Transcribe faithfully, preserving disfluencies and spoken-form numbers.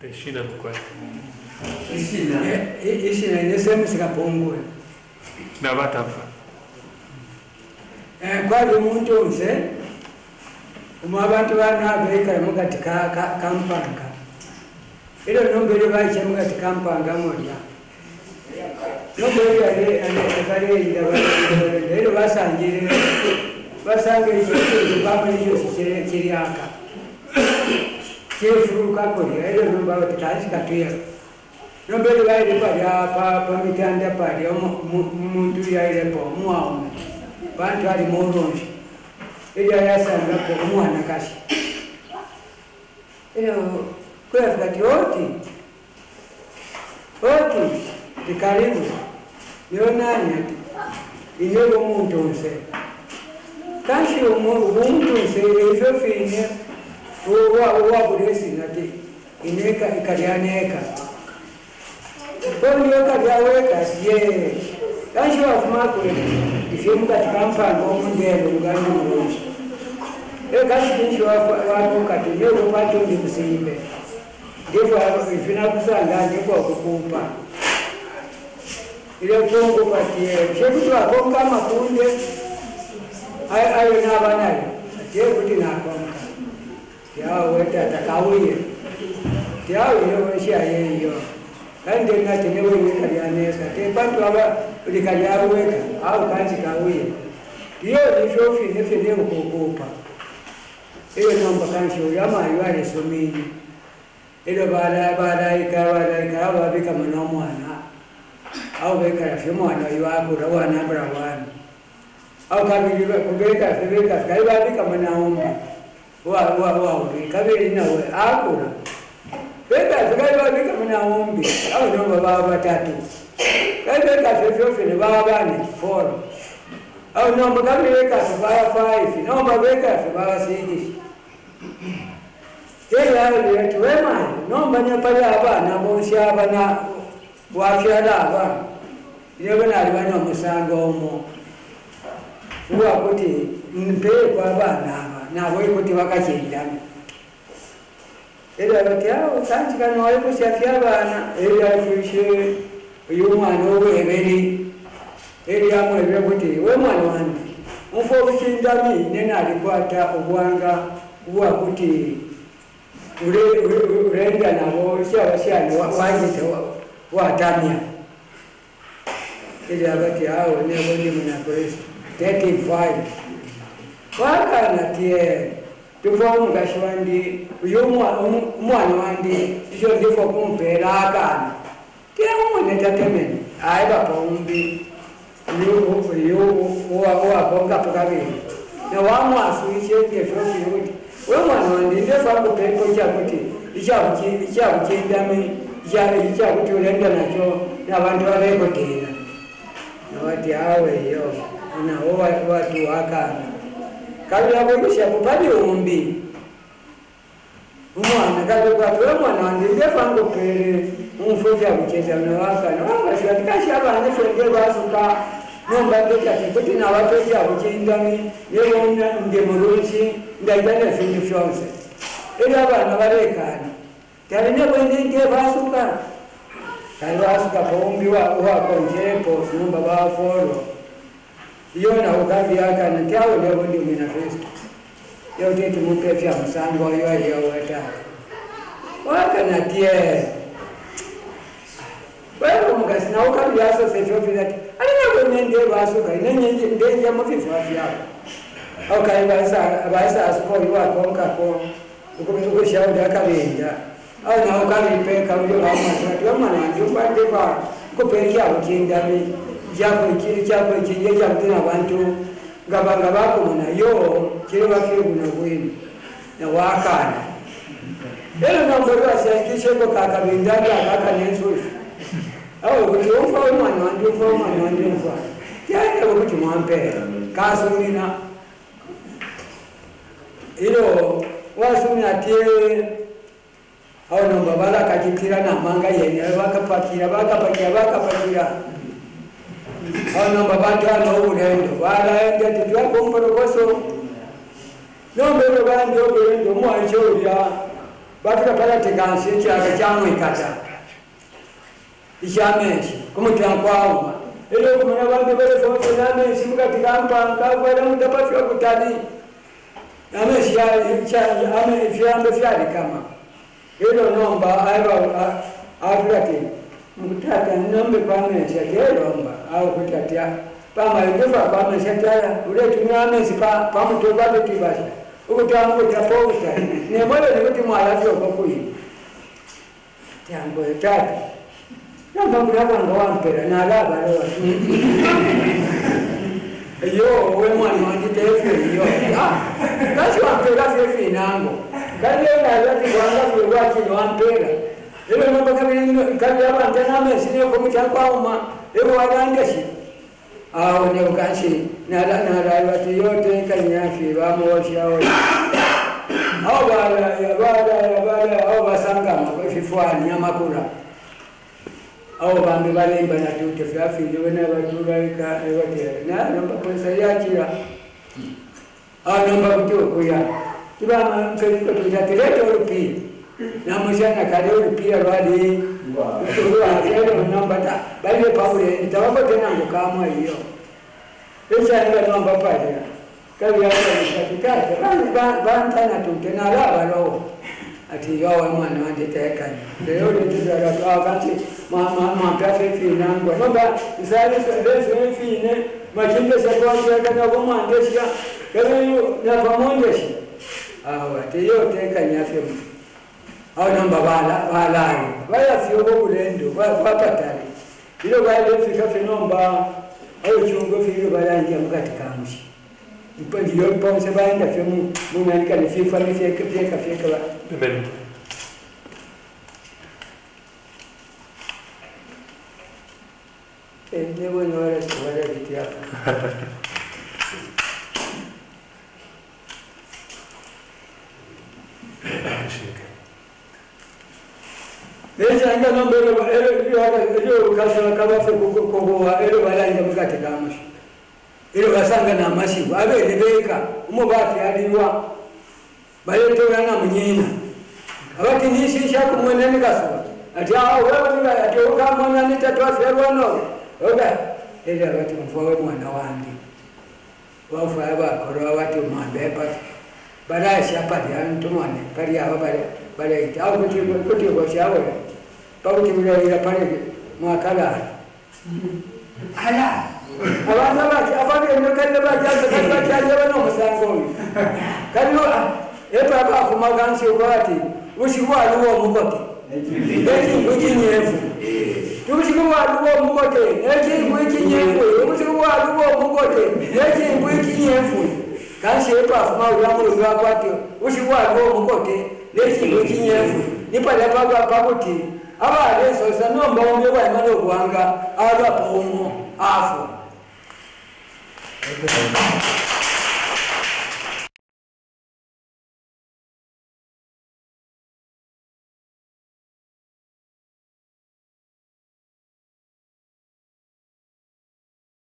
Teshina mkweli. Ishina. Ishina inesema sikapongwe. Nabatapfa. Eh kwali umuntu onse umabantu bana abeka mukati ka kampanga. Ilo nombele baje mukati kampanga moja. Nombele ale ale bale ndabale ilo basangire basangire cyo babaliyo cyo cyiriaka. Chefu kakoni ilo nombele batazi katira. Nombele baje bya pa pa mitanda pa yo umuntu yaile po muaona. Bantu ali moronji. Ilo yasanga ko muana kashi. Ilo kwa wakati wote wote tikaribu yonani inyo muntu nse kanshi muntu nse ifyo finye uwa uwa budesi nati ineka ikalianeka bodi yoka byaweka ye kanshi wafuma ko ifyo mukatika mfano omundelo ngani muronji e kanshi kinshi wafu wako katiyo wapatu ndi kusimbe. Ndipo ifina kusanga ndipo kukupa. Ile utongo patie. Chetu akonga makunde. Ai ai na bana. Chetu tinakonga. Yao weta takawiye. Yao ile shia yeyo. Kande ngati newe ngiyanesa. Te bantu aba ulikalyawe au kanzi kawiye. Iyo nishofi nefene kukupa. Ile namba kanzi yama yale somini. Ilo baada baada ikawa ikawa bika manomo ana au bika rafimo ana yuapo rawa na brawan au kabi kubeka kubeka kaiba bika manaomba wa wa wa kabi na we akura bika kaiba bika manaomba au ndo baba watatu kaiba ka sio ni baba ni four au ndo kabi bika baba five no mabeka baba six Yeye aliyetu wema nomba nyapale aba na mosha aba na wafyala aba yeye na aliwana musango omo uwa kuti mpe kwa bana na wewe kuti wakachinda yeye aliyao santi kana wale kushafia bana yeye afuishe yuma nowe ebeli yeye amwebwe kuti wewe mwana wangu mfo kuchinda mimi nena alikwata obwanga uwa kuti ule urenda nabo cyabashya ni wangite watamya ile abati hao ni abone mnakoresha thirty-five waka na tie tuvamu gashwandi uyo mwana wandi ijo ndifo kumpera akana kemu ne tatemeni aiba pombi uyo uyo wa wa bonga pokabe na wamu asuishe ndefrosi wema ndio ndio sababu peko cha kuti ichabuki ichabuki ndame yale ichabuki ulenda nacho na bantu wale kotena na wati awe yo na owa watu waka kabla kuisha kupadi umbi umwana kabla kwa wema ndio ndio sababu pele umfoja kucheza na waka na waka shikashi baba ndio ndio basuka nomba ndio kuti na watu ya kuchindani yeye ndemorozi ndaidana findu fyonse era bana barekani tali ne bwende basuka tali basuka bombi wa wa konjepo numba ba foro yona ukabi aka na tawo ne bondi mina festo yote tumupe fya msango ayo ayo wata waka na tie wewe mgasina ukabi asa sefyo fidati ali ne bwende basuka nenye ndenye amafifo afya okay basa basa asikoni wa konka ko ukomeza shauri akabenda au na ukalipeka ujio wa mtu wa maana njumba ndipa kupelekea ukindami japo ikili japo ikinyeja mtena bantu ngabanga bako mna yo kiwa kibu na kweli na wakana ele na mboga siakishe ko kakabenda kaka nzuri au ukiomba mwana ndio forma ndio ndio yaani wakati mwampe kasulina ilo wasumya tie au nomba bala kajitira na manga yenye bakapakira bakapakira bakapakira au nomba batana ubundo bala yende tujwa kombo koso nomba bando bando mwanjo ya Bafika pala tegansi nchi agachamu ikata. Ishamenshi, kumutiwa kwa uma. Hilo kumuna wangu wale fonsi namenshi muka tikampa mkawu wale muda pafika kutali. Namenshi ya ifyando fyari kama. Hilo nomba aiba afrati. Mkutata nombe kwa menshi ya kero nomba au kutatia. Pama yukufa kwa menshi ya kaya. Ule tumia menshi pa mtuwa kutibasa. Ukutwa mkutapo usta. Ni mwale ni kuti mwalafyo kwa kuhi. Tiango ya tatu. Namba kulapa ngawa mpera. Na alaba lewa. Yo, uwe mwani wangite efe. Yo. Kasi wampera fefe inango. Kani ena alati wangafyo wakini wampera. Ewe namba kabili kabi hapa antena mesini yoko mchakwa uma. Ewe wadangashi. Aho ni ukanshi. Nada nada yote yote kanyafi bamosha oyo abala abala abala obasanga mukifwani nyamakura abo bambi bale ibana tute fyafi ndibena batulaika ebatera na nomba pesa yakira ah nomba kutokuya kibama mfeliko tujaterete ulipi na mshana kale ulipi bali wa ndio nomba ta bali paule nitawapa tena ngokamwa hiyo. Echa ni watu ambao pale kazi yao ni katikati bali banta na tutena laba leo ati yao mwana wanateka leo ni tuzaga kwa kati mama mama pesa finango baba zali zali fine machinde sasa kwa kana kama andesha leo na pamoja shi awa tio teka nyafyo au namba bala bala bala sio bulendo kwa patani hilo bali fika finomba ayo chungo fiyo balangia mkati kamushi mpandi yoi pamse baenda fiyo munga nika ni fiyo fami fiyeka fiyeka fiyeka wa bebelu endewo ni wala suwala viti hapa Nesa anga nombe ilo kasala kabafe kukuwa ilo wala inga mkati kamushi ilo kasanga na mashivu abe libeika umu bafi adiwa bale toga na mnyina abati nishi shaku mweneni kasuwa ati hao wewe ati uka mwana nita tuwafi elwano oga ili abati mfuwe mwana wandi wafu haba koro wati umabepa badaya shapati ya mtumwane pari ya wabare bale ita au kuti kushawe Pauti mlele pale mwakala. Ala. Abaza baje abaje mukende baje abaje aje bano musango. Kanyo epa bafu magansi ubati. Ushikwa luwo mukote. Eti mujinyefu. Tushikwa luwo mukote. Eti mujinyefu. Ushikwa luwo mukote. Eti mujinyefu. Kansi epa bafu magansi ubati. Ushikwa luwo mukote. Eti mujinyefu. Nipale baba babuti. Aba leso sano mbonge wa imani obwanga aga pomo afo.